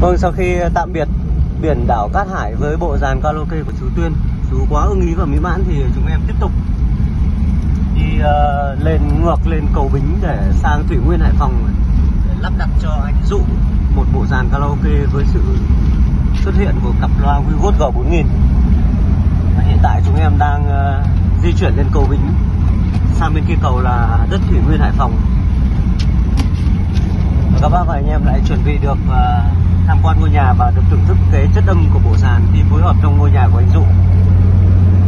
Vâng, sau khi tạm biệt biển đảo Cát Hải với bộ dàn karaoke của chú Tuyên, chú quá ưng ý và mỹ mãn, thì chúng em tiếp tục đi lên ngược lên cầu Bính để sang Thủy Nguyên Hải Phòng để lắp đặt cho anh Dụ một bộ dàn karaoke với sự xuất hiện của cặp loa Weeworld G4000. Hiện tại chúng em đang di chuyển lên cầu Bính, sang bên kia cầu là đất Thủy Nguyên Hải Phòng. Và các bác và anh em lại chuẩn bị được tham quan ngôi nhà và được thưởng thức cái chất âm của bộ dàn khi phối hợp trong ngôi nhà của anh Dụ.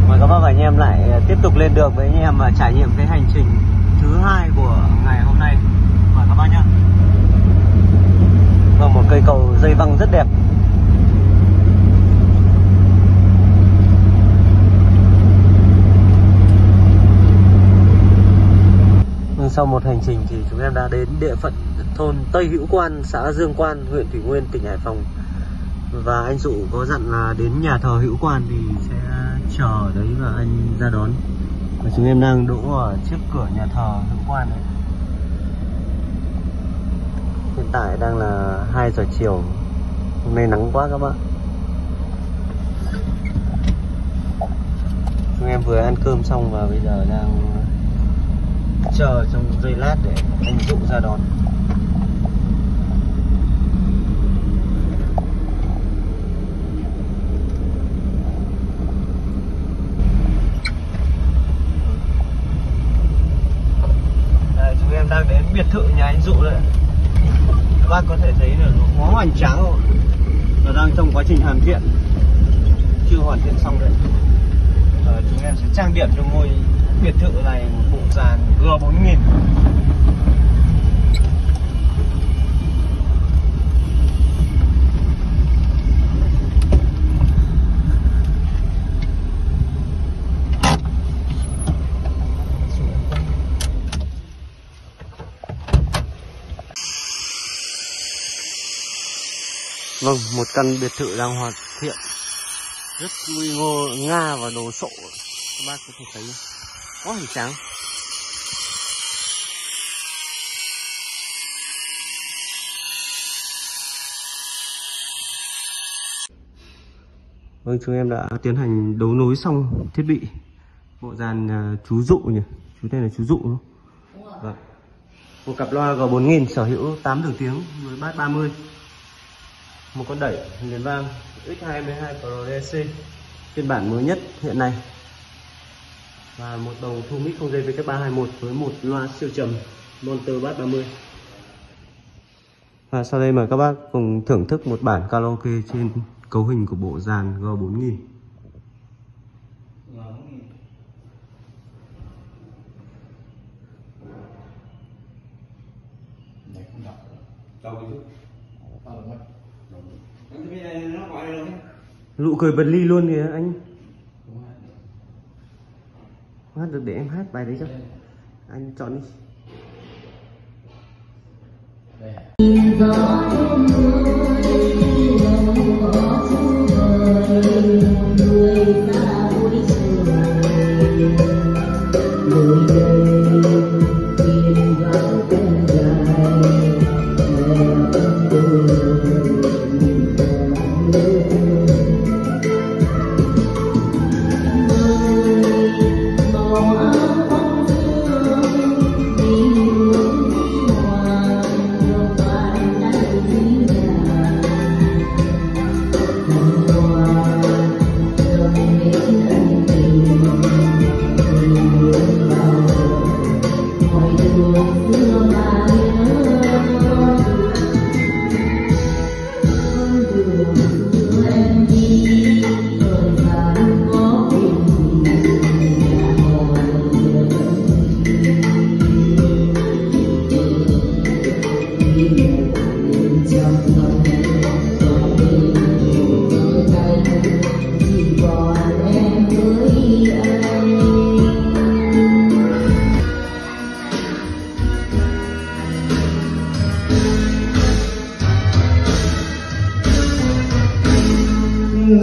Và các bác và anh em lại tiếp tục lên đường với anh em và trải nghiệm cái hành trình thứ hai của ngày hôm nay. Mời các bác nhé. Và một cây cầu dây văng rất đẹp. Sau một hành trình thì chúng em đã đến địa phận thôn Tây Hữu Quan, xã Dương Quan, huyện Thủy Nguyên, tỉnh Hải Phòng. Và anh Dụ có dặn là đến nhà thờ Hữu Quan thì sẽ chờ ở đấy và anh ra đón. Và chúng em đang đỗ ở trước cửa nhà thờ Hữu Quan này. Hiện tại đang là 2 giờ chiều. Hôm nay nắng quá các bạn. Chúng em vừa ăn cơm xong và bây giờ đang chờ trong giây lát để anh Dụ ra đón. Đây, chúng em đang đến biệt thự nhà anh Dụ đây. Các bác có thể thấy là nó quá hoành tráng rồi. Nó đang trong quá trình hoàn thiện, chưa hoàn thiện xong đấy. Chúng em sẽ trang điểm cho ngôi biệt thự này một bộ dàn G4000. Vâng, một căn biệt thự đang hoàn thiện rất nguy ngô, nga và đồ sộ. Các bác có thể thấy quá hoành tráng. Vâng, chúng em đã tiến hành đấu nối xong thiết bị bộ dàn chú Dụ nhỉ, chú tên là chú Dụ đúng không? Vâng. Một cặp loa G4000 sở hữu 8 đường tiếng với bass 30, một con đẩy liền vang X22 Pro DC phiên bản mới nhất hiện nay, và một đầu thu mic không dây V321 với một loa siêu trầm Monterbat 30. Và sau đây mời các bác cùng thưởng thức một bản karaoke trên cấu hình của bộ dàn G4000. Nụ cười bật ly luôn kìa anh. Hát được để em hát bài đấy cho. Anh chọn đi.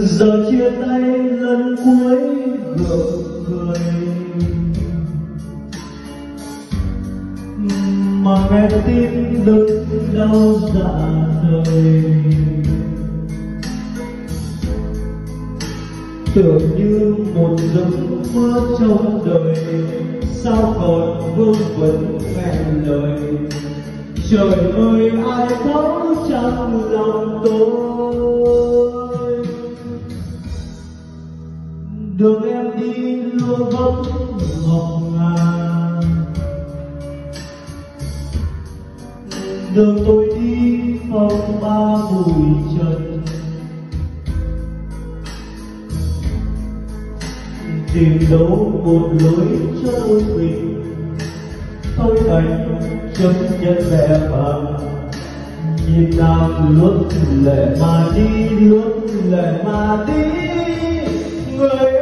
Giờ chia tay lần cuối gượng cười, mà nghe tim đớn đau dạ đời. tưởng như một giấc mơ trong đời, sao còn vương vấn ngàn lời. Trời ơi ai thấu trong lòng tôi, đường em đi luôn vẫn ngọc ngà, đường tôi đi phong ba bụi trần, tìm đâu một lối cho mình. Tôi đành chấm nhân vẻ vàng, nhìn nàng luôn lệ mà đi, luôn lệ mà đi. Người ơi,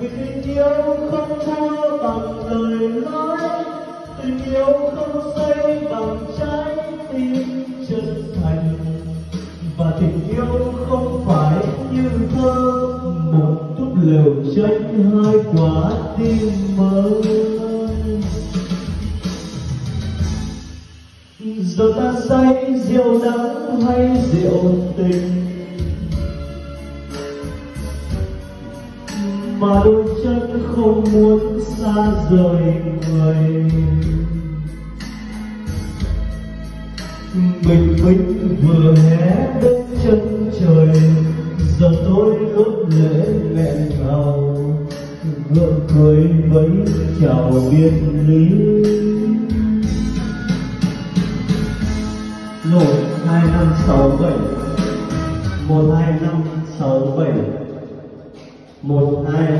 vì tình yêu không thua bằng lời nói, tình yêu không xây bằng trái tim chân thành, và tình yêu không phải như thơ một túp lều tranh hai quả tim mơ. Giờ ta say rượu đắng hay rượu tình, mà đôi chân không muốn xa rời người. Bình minh vừa hé bên chân trời, giờ tôi ướt lễ nghẹn ngào, gượng cười mấy chào biệt lý. Rồi 2567 12567 12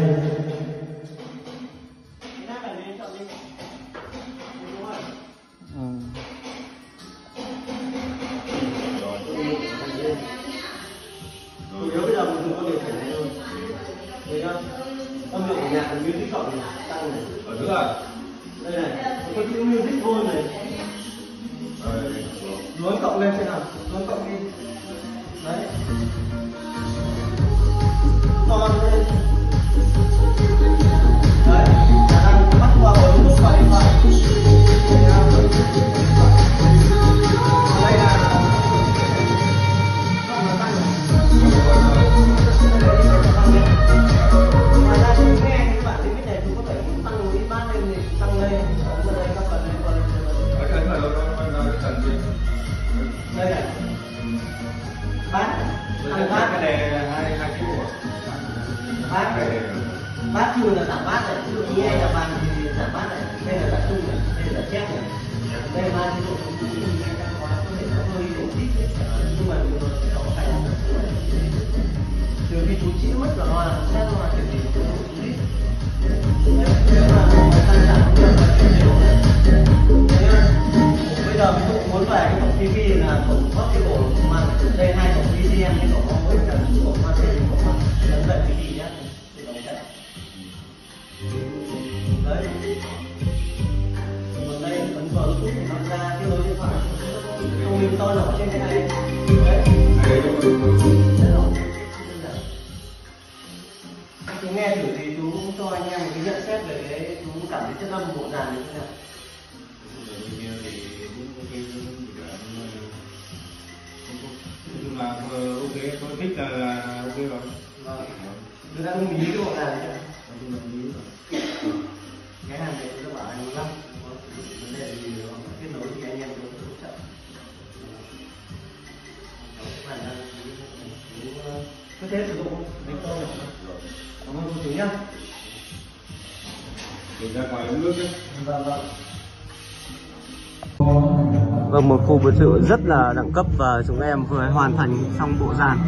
một khu biệt thự rất là đẳng cấp, và chúng em vừa hoàn thành xong bộ dàn.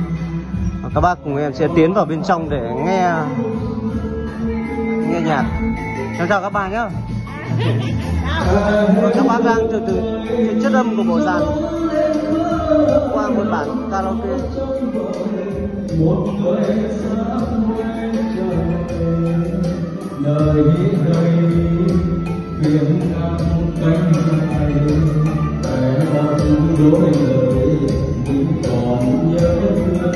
Và các bác cùng em sẽ tiến vào bên trong để nghe nhạc. Em chào các bạn nhé. Các bác đang từ chất âm của bộ dàn qua một bản karaoke. Đối lời mình còn nhớ thương món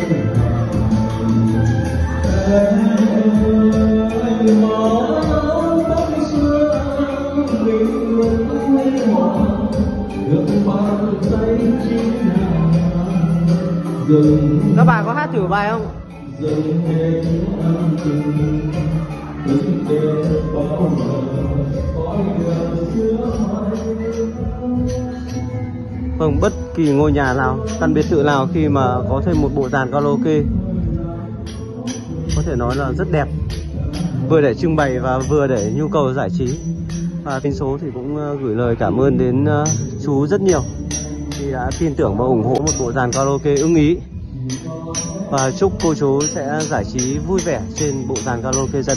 xưa mình luôn vui hòa, được bao giây chín hàng dừng. Các bà có hát thử bài không? Vâng, bất kỳ ngôi nhà nào, căn biệt thự nào khi mà có thêm một bộ dàn karaoke có thể nói là rất đẹp, vừa để trưng bày và vừa để nhu cầu giải trí. Và Kênh Số thì cũng gửi lời cảm ơn đến chú rất nhiều vì đã tin tưởng và ủng hộ một bộ dàn karaoke ưng ý, và chúc cô chú sẽ giải trí vui vẻ trên bộ dàn karaoke gia đình.